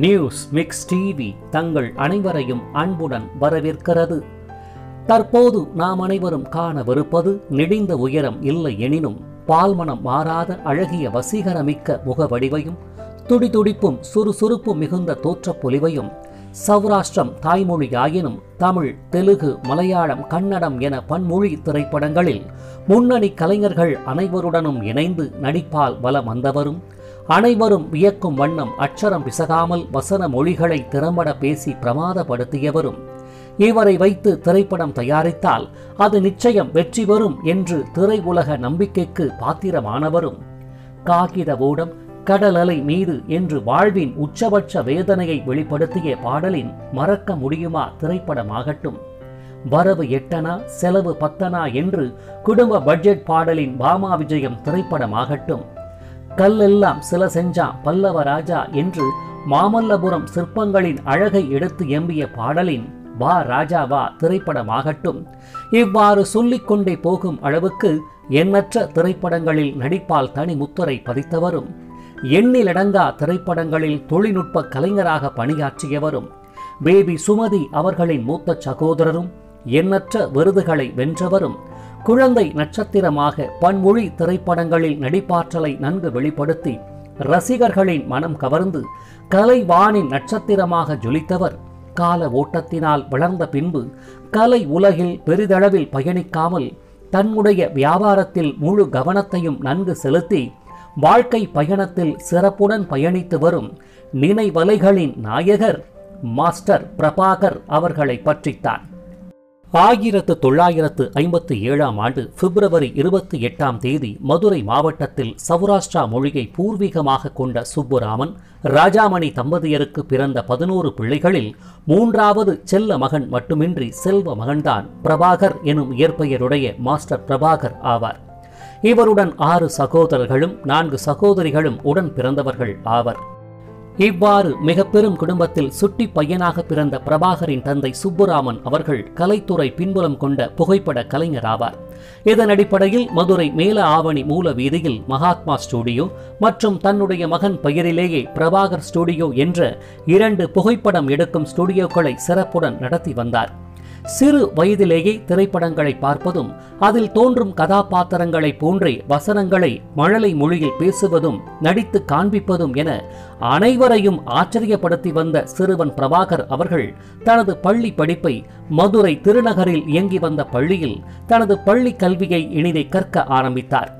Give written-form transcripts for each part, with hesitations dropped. News Mix TV தங்கள் அனைவரையும் அன்புடன் வரவேற்கிறது. தற்போது நாம் அனைவரும் காணவிருப்பது நெடிந்த உயரம் இல்லை எனினும் பால்மனம் மாறாத அழகிய வசீகரமிக்க முகவடிவையும் துடிதுடிப்பும் சுறுசுறுப்பு மிகுந்த தோற்றப் பொலிவையும் சௌராஷ்டிரம் தாய்மொழியாயினும் தமிழ், தெலுங்கு, மலையாளம், கன்னடம் என பன்மொழி திரைப்படங்களில் முன்னணி கலைஞர்கள் அனைவருடனும் இணைந்து நடிப்பால் வலம் வந்தவரும் அனைவரும் வியக்கும் வண்ணம் அச்சரம் பிசகாமல் வசன மொழிகளை திறம்பட பேசி பிரமாதப்படுத்தியவரும் இவரை வைத்து திரைப்படம் தயாரித்தால் அது நிச்சயம் வெற்றி பெறும் என்று திரையுலக நம்பிக்கைக்கு பாத்திரமானவரும் காகித ஓடம் கடலலை மீது என்று வாழ்வின் உச்சபட்ச வேதனையை வெளிப்படுத்திய பாடலின் மறக்க முடியுமா திரைப்படமாகட்டும். வரவு எட்டனா செலவு பத்தனா என்று குடும்ப பட்ஜெட் பாடலின் பாமா விஜயம் திரைப்படமாகட்டும். கல்லெல்லாம் சில செஞ்சா பல்லவ ராஜா என்று மாமல்லபுரம் சிற்பங்களின் அழகை எடுத்து எம்பிய பாடலின் வா ராஜா வா திரைப்படமாகட்டும். இவ்வாறு சொல்லிக்கொண்டே போகும் அளவுக்கு எண்ணற்ற திரைப்படங்களில் நடிப்பால் தனி முத்திரை பதித்தவரும் எண்ணிலடங்கா திரைப்படங்களில் தொழில்நுட்ப கலைஞராக பணியாற்றியவரும் பேபி சுமதி அவர்களின் மூத்த சகோதரரும் எண்ணற்ற விருதுகளை வென்றவரும் குழந்தை நட்சத்திரமாக பன்மொழி திரைப்படங்களில் நடிப்பாற்றலை நன்கு வெளிப்படுத்தி ரசிகர்களின் மனம் கவர்ந்து கலைவானின் நட்சத்திரமாக ஜொலித்தவர் கால ஓட்டத்தினால் வளர்ந்த பின்பு கலை உலகில் பெரிதளவில் பயணிக்காமல் தன்னுடைய வியாபாரத்தில் முழு கவனத்தையும் நன்கு செலுத்தி வாழ்க்கை பயணத்தில் சிறப்புடன் பயணித்து வரும் நினைவலைகளின் நாயகர் மாஸ்டர் பிரபாகர் அவர்களை பற்றித்தான். 1957 ஆண்டு February 28 மதுரை மாவட்டத்தில் சௌராஷ்டிரா மொழியை பூர்வீகமாக கொண்ட சுப்புராமன் ராஜாமணி தம்பதியருக்கு பிறந்த 11 பிள்ளைகளில் மூன்றாவது செல்ல மகன் மட்டுமின்றி செல்வ மகன்தான் பிரபாகர் எனும் இயற்பெயருடைய மாஸ்டர் பிரபாகர் ஆவார். இவருடன் 6 சகோதரர்களும் 4 சகோதரிகளும் உடன் பிறந்தவர்கள் ஆவர். இவ்வாறு மிக பெரும் குடும்பத்தில் சுட்டி பையனாக பிறந்த பிரபாகரின் தந்தை சுப்புராமன் அவர்கள் கலைத்துறை பின்புலம் கொண்ட புகைப்பட கலைஞராவார். இதன் அடிப்படையில் மதுரை மேல ஆவணி மூல வீதியில் மகாத்மா ஸ்டுடியோ மற்றும் தன்னுடைய மகன் பெயரிலேயே பிரபாகர் ஸ்டுடியோ என்ற 2 புகைப்படம் எடுக்கும் ஸ்டுடியோக்களை சிறப்புடன் நடத்தி வந்தார். சிறு வயதிலேயே திரைப்படங்களை பார்ப்பதும் அதில் தோன்றும் கதாபாத்திரங்களை போன்றே வசனங்களை மழலை மொழியில் பேசுவதும் நடித்து காண்பிப்பதும் என அனைவரையும் ஆச்சரியப்படுத்தி வந்த சிறுவன் பிரபாகர் அவர்கள் தனது பள்ளி படிப்பை மதுரை திருநகரில் இயங்கி வந்த பள்ளியில் தனது பள்ளி கல்வியை இனிதே கற்க ஆரம்பித்தார்.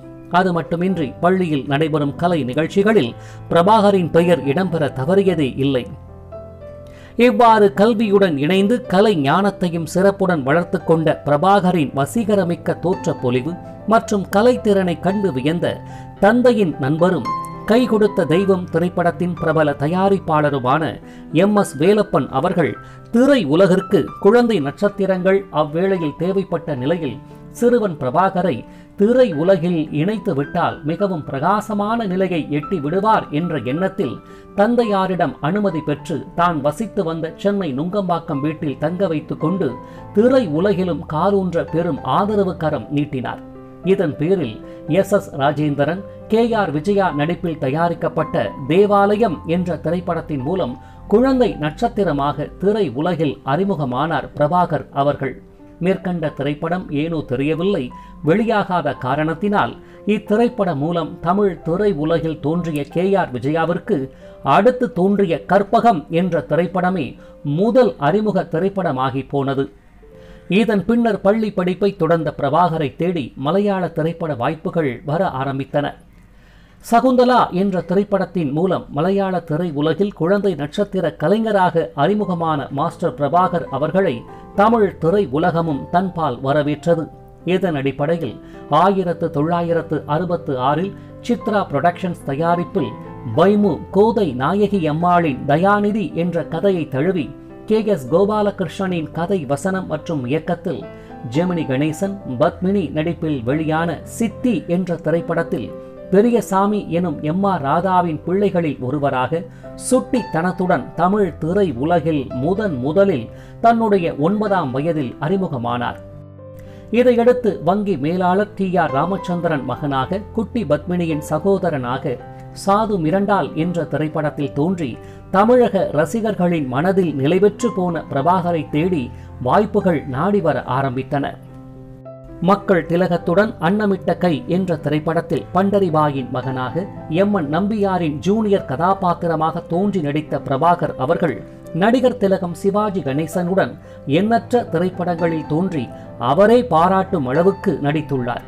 அது மட்டுமின்றி பள்ளியில் நடைபெறும் கலை நிகழ்ச்சிகளில் பிரபாகரின் பெயர் இடம்பெற தவறியதே இல்லை. இவ்வாறு கல்வியுடன் இணைந்து கலை ஞானத்தையும் சிறப்புடன் வளர்த்து கொண்ட பிரபாகரின் வசீகரமிக்க தோற்ற பொலிவு மற்றும் கலைத்திறனை கண்டு வியந்த தந்தையின் நண்பரும் கை கொடுத்த தெய்வம் திரைப்படத்தின் பிரபல தயாரிப்பாளருமான MS வேலப்பன் அவர்கள் திரை உலகிற்கு குழந்தை நட்சத்திரங்கள் அவ்வேளையில் தேவைப்பட்ட நிலையில் சிறுவன் பிரபாகரை திரை உலகில் இணைத்து விட்டால் மிகவும் பிரகாசமான நிலையை எட்டி விடுவார் என்ற எண்ணத்தில் தந்தையாரிடம் அனுமதி பெற்று தான் வசித்து வந்த சென்னை நுங்கம்பாக்கம் வீட்டில் தங்க வைத்து கொண்டு திரை உலகிலும் காலூன்ற பெரும் ஆதரவு கரம் நீட்டினார். இதன் பேரில் SS ராஜேந்திரன், KR விஜயா நடிப்பில் தயாரிக்கப்பட்ட தேவாலயம் என்ற திரைப்படத்தின் மூலம் குழந்தை நட்சத்திரமாக திரை உலகில் அறிமுகமானார் பிரபாகர் அவர்கள். மேற்கண்ட திரைப்படம் ஏனோ தெரியவில்லை வெளியாகாத காரணத்தினால் இத்திரைப்படம் மூலம் தமிழ் திரை உலகில் தோன்றிய KR விஜயாவிற்கு அடுத்து தோன்றிய கற்பகம் என்ற திரைப்படமே முதல் அறிமுக திரைப்படமாகி போனது. இதன் பின்னர் பள்ளி படிப்பை தொடர்ந்த பிரபாகரை தேடி மலையாள திரைப்பட வாய்ப்புகள் வர ஆரம்பித்தன. சகுந்தலா என்ற திரைப்படத்தின் மூலம் மலையாள திரை உலகில் குழந்தை நட்சத்திர கலைஞராக அறிமுகமான மாஸ்டர் பிரபாகர் அவர்களை தமிழ் திரை உலகமும் தன்பால் வரவேற்றது. இதன் அடிப்படையில் 1966 சித்ரா புரொடக்ஷன்ஸ் தயாரிப்பில் வைமு கோதை நாயகி அம்மாளின் தயாநிதி என்ற கதையை தழுவி KS கோபாலகிருஷ்ணனின் கதை வசனம் மற்றும் இயக்கத்தில் ஜெமினி கணேசன், பத்மினி நடிப்பில் வெளியான சித்தி என்ற திரைப்படத்தில் பெரியசாமி எனும் MR ராதாவின் பிள்ளைகளில் ஒருவராக சுட்டித்தனத்துடன் தமிழ் திரை உலகில் முதலில் தன்னுடைய 9ஆம் வயதில் அறிமுகமானார். இதையடுத்து வங்கி மேலாளர் TR ராமச்சந்திரன் மகனாக குட்டி பத்மினியின் சகோதரனாக சாது மிரண்டால் என்ற திரைப்படத்தில் தோன்றி தமிழக ரசிகர்களின் மனதில் நிலைபெற்று போன பிரபாகரை தேடி வாய்ப்புகள் நாடி வர ஆரம்பித்தன. மக்கள் திலகத்துடன் அன்னமிட்ட கை என்ற திரைப்படத்தில் பண்டரிபாயின் மகனாக எம்என் நம்பியாரின் ஜூனியர் கதாபாத்திரமாக தோன்றி நடித்த பிரபாகர் அவர்கள் நடிகர் திலகம் சிவாஜி கணேசனுடன் எண்ணற்ற திரைப்படங்களில் தோன்றி அவரே பாராட்டும் அளவுக்கு நடித்துள்ளார்.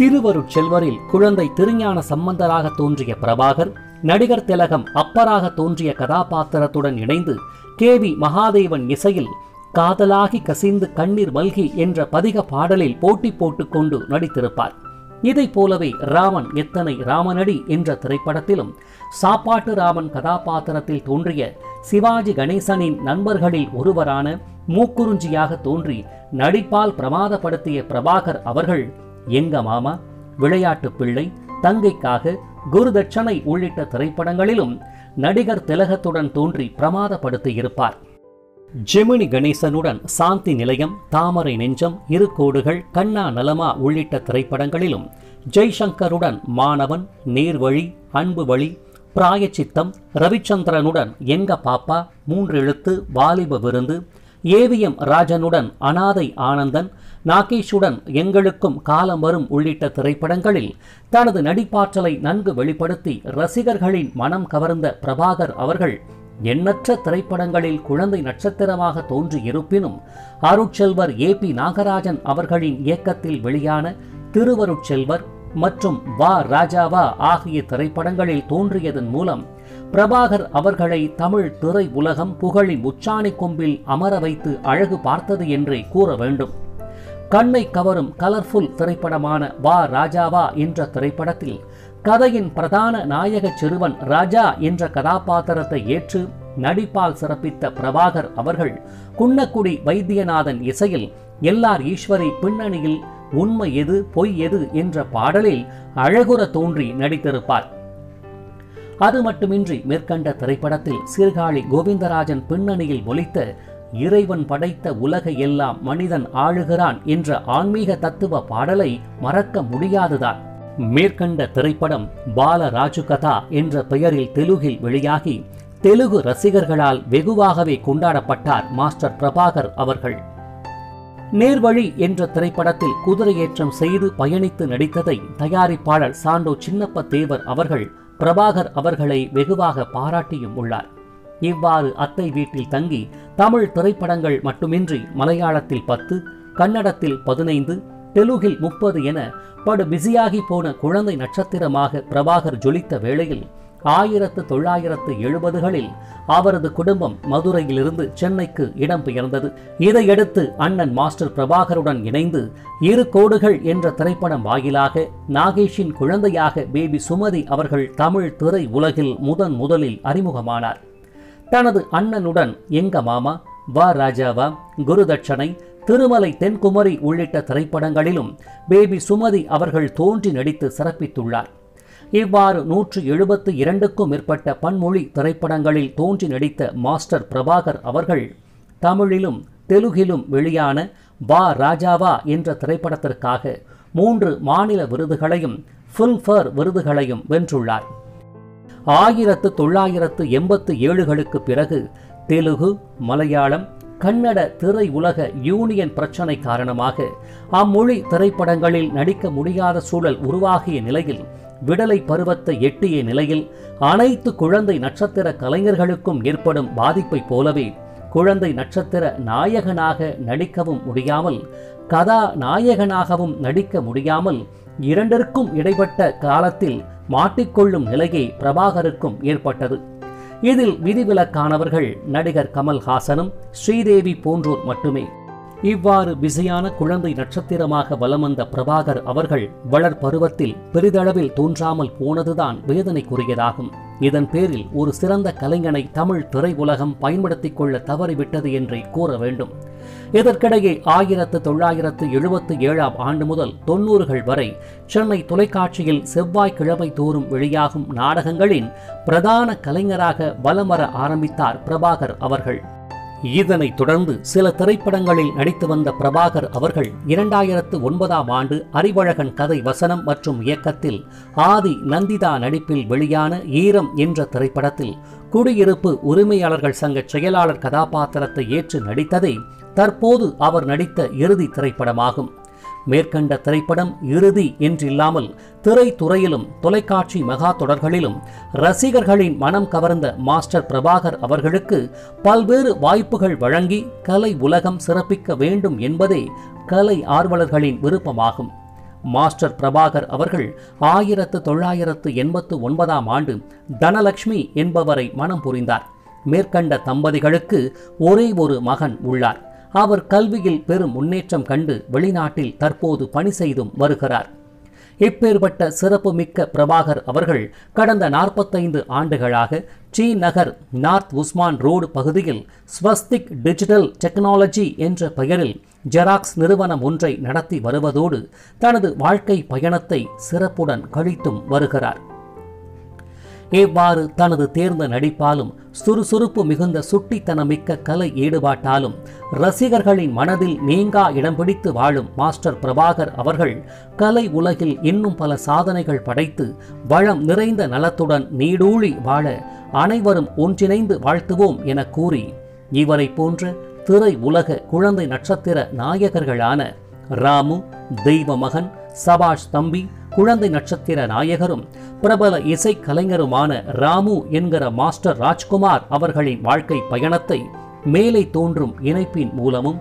திருவருட்செல்வரில் குழந்தை திருஞான சம்பந்தராக தோன்றிய பிரபாகர் நடிகர் திலகம் அப்பராக தோன்றிய கதாபாத்திரத்துடன் இணைந்து கே வி மகாதேவன் இசையில் காதலாகி கசிந்து கண்ணீர் மல்கி என்ற பதிக பாடலில் போட்டி போட்டுக் கொண்டு நடித்திருப்பார். இதை போலவே ராமன் எத்தனை ராமனடி என்ற திரைப்படத்திலும் சாப்பாட்டு ராமன் கதாபாத்திரத்தில் தோன்றிய சிவாஜி கணேசனின் நண்பர்களில் ஒருவரான மூக்குறிஞ்சியாக தோன்றி நடிப்பால் பிரமாதப்படுத்திய பிரபாகர் அவர்கள் எங்க மாமா, விளையாட்டு பிள்ளை, தங்கைக்காக, குரு தட்சணை உள்ளிட்ட திரைப்படங்களிலும் நடிகர் திலகத்துடன் தோன்றி பிரமாதப்படுத்தியிருப்பார். ஜெமினி கணேசனுடன் சாந்தி நிலையம், தாமரை நெஞ்சம், இரு கோடுகள், கண்ணா நலமா உள்ளிட்ட திரைப்படங்களிலும் ஜெய்சங்கருடன் மாணவன், நேர்வழி, அன்பு வழி, பிராயச்சித்தம், ரவிச்சந்திரனுடன் எங்க பாப்பா, மூன்றெழுத்து, வாலிப விருந்து, ஏவிஎம் ராஜனுடன் அனாதை ஆனந்தன், நாகேஷுடன் எங்களுக்கும் காலம் வரும் உள்ளிட்ட திரைப்படங்களில் தனது நடிப்பாற்றலை நன்கு வெளிப்படுத்தி ரசிகர்களின் மனம் கவர்ந்த பிரபாகர் அவர்கள் எண்ணற்ற திரைப்படங்களில் குழந்தை நட்சத்திரமாக தோன்றி இருப்பினும் அருட்செல்வர் ஏ பி நாகராஜன் அவர்களின் இயக்கத்தில் வெளியான திருவருட்செல்வர் மற்றும் வா ராஜா வா ஆகிய திரைப்படங்களில் தோன்றியதன் மூலம் பிரபாகர் அவர்களை தமிழ் திரை உலகம் புகழின் உச்சாணி கொம்பில் அமர வைத்து அழகு பார்த்தது என்றே கூற வேண்டும். கண்ணை கவரும் கலர்ஃபுல் திரைப்படமான வா ராஜா வா என்ற திரைப்படத்தில் கதையின் பிரதான நாயக சிறுவன் ராஜா என்ற கதாபாத்திரத்தை ஏற்று நடிப்பால் சிறப்பித்த பிரபாகர் அவர்கள் குன்னக்குடி வைத்தியநாதன் இசையில் எல்லார் ஈஸ்வரி பின்னணியில் உண்மை எது பொய் எது என்ற பாடலில் அழகுற தோன்றி நடித்திருப்பார். அது மட்டுமின்றி மேற்கண்ட திரைப்படத்தில் சீர்காழி கோவிந்தராஜன் பின்னணியில் ஒலித்த இறைவன் படைத்த உலக எல்லாம் மனிதன் ஆளுகிறான் என்ற ஆன்மீக தத்துவ பாடலை மறக்க முடியாதுதான். மேற்கண்ட திரைப்படம் பால ராஜு கதா என்ற பெயரில் தெலுகில் வெளியாகி தெலுங்கு ரசிகர்களால் வெகுவாகவே கொண்டாடப்பட்டார் மாஸ்டர் பிரபாகர் அவர்கள். நேர்வழி என்ற திரைப்படத்தில் குதிரையேற்றம் செய்து பயணித்து நடித்ததை தயாரிப்பாளர் சாண்டோ சின்னப்ப தேவர் அவர்கள் பிரபாகர் அவர்களை வெகுவாக பாராட்டியும் உள்ளார். இவ்வாறு அத்தை வீட்டில் தங்கி தமிழ் திரைப்படங்கள் மட்டுமின்றி மலையாளத்தில் 10, கன்னடத்தில் 15, தெலுகில் 30 என படு பிஸியாகி போன குழந்தை நட்சத்திரமாக பிரபாகர் ஜொலித்த வேளையில் 1970களில் அவரது குடும்பம் மதுரையிலிருந்து சென்னைக்கு இடம்பெயர்ந்தது. இதையடுத்து அண்ணன் மாஸ்டர் பிரபாகருடன் இணைந்து இரு கோடுகள் என்ற திரைப்படம் வாயிலாக நாகேஷின் குழந்தையாக பேபி சுமதி அவர்கள் தமிழ் திரை உலகில் முதன் முதலில் அறிமுகமானார். தனது அண்ணனுடன் எங்க மாமா, வா ராஜாவா, குரு தட்சணை, திருமலை தென்குமரி உள்ளிட்ட திரைப்படங்களிலும் பேபி சுமதி அவர்கள் தோன்றி நடித்து சிறப்பித்துள்ளார். இவ்வாறு 172க்கும் மேற்பட்ட பன்மொழி திரைப்படங்களில் தோன்றி நடித்த மாஸ்டர் பிரபாகர் அவர்கள் தமிழிலும் தெலுகிலும் வெளியான வா ராஜாவா என்ற திரைப்படத்திற்காக 3 மாநில விருதுகளையும் ஃபில்ம்ஃபேர் விருதுகளையும் வென்றுள்ளார். 1987களுக்கு பிறகு தெலுங்கு, மலையாளம், கன்னட திரை உலக யூனியன் பிரச்சனை காரணமாக அம்மொழி திரைப்படங்களில் நடிக்க முடியாத சூழல் உருவாகிய நிலையில் விடலை பருவத்தை எட்டிய நிலையில் அனைத்து குழந்தை நட்சத்திர கலைஞர்களுக்கும் ஏற்படும் பாதிப்பை போலவே குழந்தை நட்சத்திர நாயகனாக நடிக்கவும் முடியாமல் கதாநாயகனாகவும் நடிக்க முடியாமல் இரண்டிற்கும் இடைப்பட்ட காலத்தில் மாட்டிக்கொள்ளும் நிலையே பிரபாகருக்கும் ஏற்பட்டது. இதில் விதிவிலக்கானவர்கள் நடிகர் கமல்ஹாசனும் ஸ்ரீதேவி போன்றோர் மட்டுமே. இவ்வாறு பிஸியான குழந்தை நட்சத்திரமாக வலம் வந்த பிரபாகர் அவர்கள் வளர்பருவத்தில் பெரிதளவில் தோன்றாமல் போனதுதான் வேதனைக்குரியதாகும். இதன் பேரில் ஒரு சிறந்த கலைஞனை தமிழ் திரையுலகம் பயன்படுத்திக் கொள்ள தவறிவிட்டது என்றே கூற வேண்டும். இதற்கிடையே 1977ஆம் ஆண்டு முதல் 90கள் வரை சென்னை தொலைக்காட்சியில் செவ்வாய்க்கிழமை தோறும் வெளியாகும் நாடகங்களின் பிரதான கலைஞராக வலம் வர ஆரம்பித்தார் பிரபாகர் அவர்கள். இதனைத் தொடர்ந்து சில திரைப்படங்களில் நடித்து வந்த பிரபாகர் அவர்கள் 2009ஆம் ஆண்டு அறிவழகன் கதை வசனம் மற்றும் இயக்கத்தில் ஆதி நந்திதா நடிப்பில் வெளியான ஈரம் என்ற திரைப்படத்தில் குடியிருப்பு உரிமையாளர்கள் சங்க செயலாளர் கதாபாத்திரத்தை ஏற்று நடித்ததை தற்போது அவர் நடித்த இறுதி திரைப்படமாகும். மேற்கண்ட திரைப்படம் இறுதி என்றில்லாமல் திரைத்துறையிலும் தொலைக்காட்சி மகா தொடர்களிலும் ரசிகர்களின் மனம் கவர்ந்த மாஸ்டர் பிரபாகர் அவர்களுக்கு பல்வேறு வாய்ப்புகள் வழங்கி கலை உலகம் சிறப்பிக்க வேண்டும் என்பதே கலை ஆர்வலர்களின் விருப்பமாகும். மாஸ்டர் பிரபாகர் அவர்கள் 1989ஆம் ஆண்டு தனலட்சுமி என்பவரை மனம் புரிந்தார். மேற்கண்ட தம்பதிகளுக்கு ஒரே ஒரு மகன் உள்ளார். அவர் கல்வியில் பெரும் முன்னேற்றம் கண்டு வெளிநாட்டில் தற்போது பணி செய்தும் வருகிறார். இப்பேற்பட்ட சிறப்புமிக்க பிரபாகர் அவர்கள் கடந்த 45 ஆண்டுகளாக T Nagar north Usman road பகுதியில் ஸ்வஸ்திக் டிஜிட்டல் டெக்னாலஜி என்ற பெயரில் ஜெராக்ஸ் நிறுவனம் ஒன்றை நடத்தி வருவதோடு தனது வாழ்க்கை பயணத்தை சிறப்புடன் கழித்தும் வருகிறார். இவ்வாறு தனது தேர்ந்த நடிப்பாலும் சுறுசுறுப்பு மிகுந்த சுட்டித்தனமிக்க கலை ஈடுபாட்டாலும் ரசிகர்களின் மனதில் நீங்கா இடம் பிடித்து வாழும் மாஸ்டர் பிரபாகர் அவர்கள் கலை உலகில் இன்னும் பல சாதனைகள் படைத்து வளம் நிறைந்த நலத்துடன் நீடூழி வாழ அனைவரும் ஒன்றிணைந்து வாழ்த்துவோம் என கூறி, இவரை போன்ற திரை உலக குழந்தை நட்சத்திர நாயகர்களான ராமு, தெய்வமகன், சபாஷ் தம்பி குழந்தை நட்சத்திர நாயகரும் பிரபல இசை கலைஞருமான ராமு என்கிற மாஸ்டர் ராஜ்குமார் அவர்களின் வாழ்க்கை பயணத்தை மேலே தோன்றும் இணைப்பின் மூலமும்,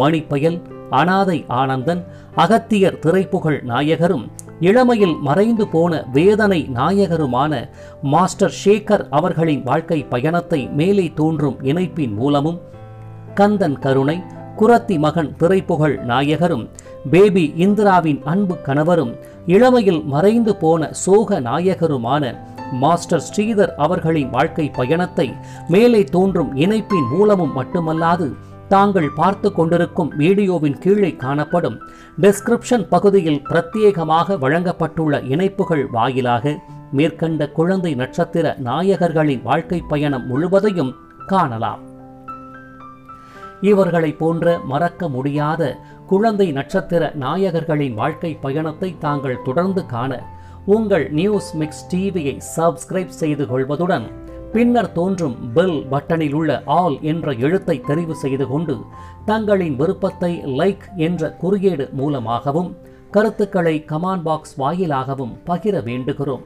மணிப்பயல், அனாதை ஆனந்தன், அகத்தியர் திரைப்புகழ் நாயகரும் இளமையில் மறைந்து போன வேதனை நாயகருமான மாஸ்டர் சேகர் அவர்களின் வாழ்க்கை பயணத்தை மேலே தோன்றும் இணைப்பின் மூலமும், கந்தன் கருணை, குரத்தி மகன் திரைப்புகழ் நாயகரும் பேபி இந்திராவின் அன்பு கணவரும் இளமையில் மறைந்து போன சோக நாயகருமான மாஸ்டர் ஸ்ரீதர் அவர்களின் வாழ்க்கை பயணத்தை மேலே தோன்றும் இணைப்பின் மூலமும் மட்டுமல்லாது, தாங்கள் பார்த்து கொண்டிருக்கும் வீடியோவின் கீழே காணப்படும் டெஸ்கிரிப்ஷன் பகுதியில் பிரத்யேகமாக வழங்கப்பட்டுள்ள இணைப்புகள் வாயிலாக மேற்கண்ட குழந்தை நட்சத்திர நாயகர்களின் வாழ்க்கை பயணம் முழுவதையும் காணலாம். இவர்களை போன்ற மறக்க முடியாத குழந்தை நட்சத்திர நாயகர்களின் வாழ்க்கை பயணத்தை தாங்கள் தொடர்ந்து காண உங்கள் நியூஸ் மிக்ஸ் டிவியை சப்ஸ்கிரைப் செய்து கொள்வதுடன் பின்னர் தோன்றும் பெல் பட்டனில் உள்ள ஆல் என்ற எழுத்தை தெரிவு செய்து கொண்டு தங்களின் விருப்பத்தை லைக் என்ற குறியீடு மூலமாகவும் கருத்துக்களை கமெண்ட் பாக்ஸ் வாயிலாகவும் பகிர வேண்டுகிறோம்.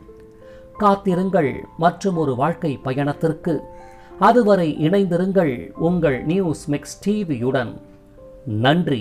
காத்திருங்கள் மற்றும் ஒரு வாழ்க்கை பயணத்திற்கு. அதுவரை இணைந்திருங்கள் உங்கள் நியூஸ் மிக்ஸ் டிவியுடன். நன்றி.